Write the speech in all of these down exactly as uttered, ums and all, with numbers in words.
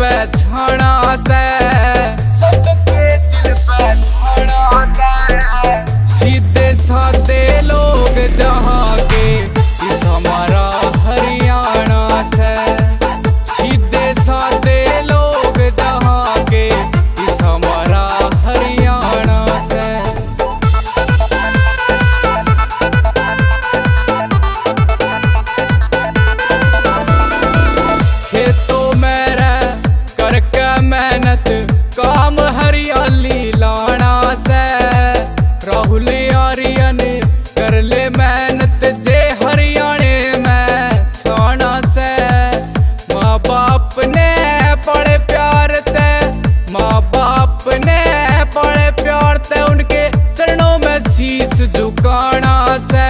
पे छाना से, सबके दिल पे छाना से, सीधे साधे लोग जहाँ के, इस हमारा हरियाणा से, सीधे साधे लोग जहाँ के, इस हमारा हरियाणा से। खेतों में रह करके मेहनत, काम हरियाली लाना से, राहुल आर्यन कर ले मेहनत जे हरियाणे में छाना से। माँ बाप ने पड़े प्यार ते, माँ बाप ने पड़े प्यार ते, उनके चरणों में शीश झुकाना से,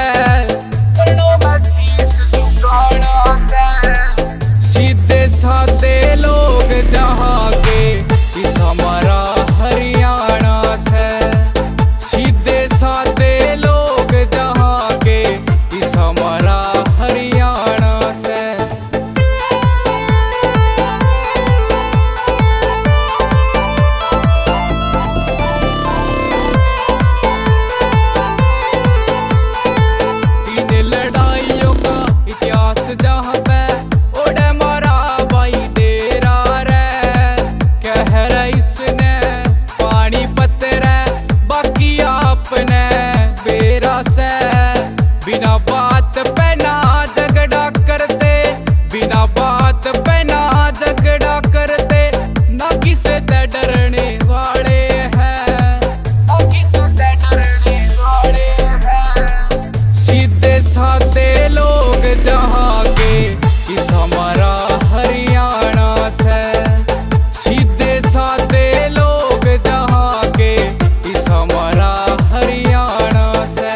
चरणों में शीश झुकाना से, सीधे साधे लोग जहाँ के, इस हमारा हरियाणा से, सीधे साधे लोग जहाँ के, इस हमारा हरियाणा से। तीन लड़ाइयों का इतिहास जहाँ पे, ओढ़े मारा भाई डेरा रे, कह रहा इसने पानी पत्र, बाकी आपने बेरा से। बिना बात पे ना झगड़ा करते, बिना बात पे ना झगड़ा करते, ना किसे ते डरने वाले हैं, ना किसे ते डरने वाले हैं, सीधे साधे लोग जहाँ के, इस हमारा हरियाणा से, सीधे साधे लोग जहाँ के, इस हमारा हरियाणा से।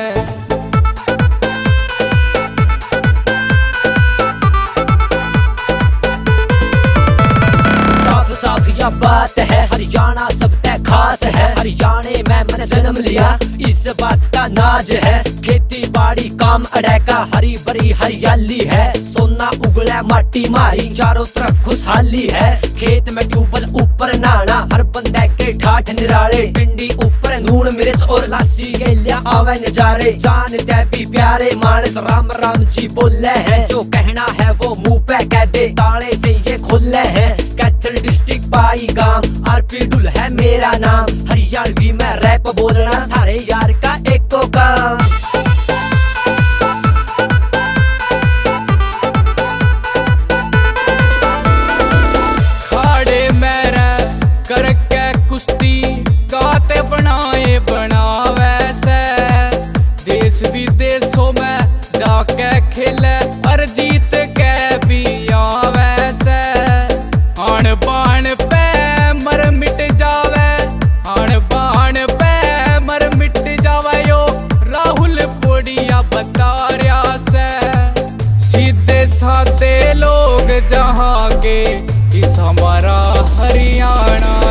साफ साफ यह बात है, हरियाणा सब ते खास है, हरियाणे में मैंने जन्म लिया इस बात का नाज है, खेती बाड़ी काम अड़े का, हरी भरी हरियाली है, सोना उगले माटी मारी, चारों तरफ खुशहाली है, खेत में ट्यूबल ऊपर नाना, हर बंदे के ठाठ निराले, पिंडी ऊपर नून मिर्च और लासी के लिया आवे नजारे, जान दे भी प्यारे मानस राम राम जी बोले हैं, जो कहना है वो मुँह पे कह दे, ताले से ये खुले है, कैथल डिस्ट्रिक्ट पाई गांव, आरपी डुल है मेरा नाम, हरियाणवी में रैप बोलना थारे यार का एक तो काम। बनाए बना वैसे, देश विदेशों में जाके खेले और जीत के भी आ वैसे, आन बान पे मर मिट जावे, आन बान पे मर मिट जावे, यो राहुल पोड़िया बता रहा से, सीधे साधे लोग जहाँ के, इस हमारा हरियाणा।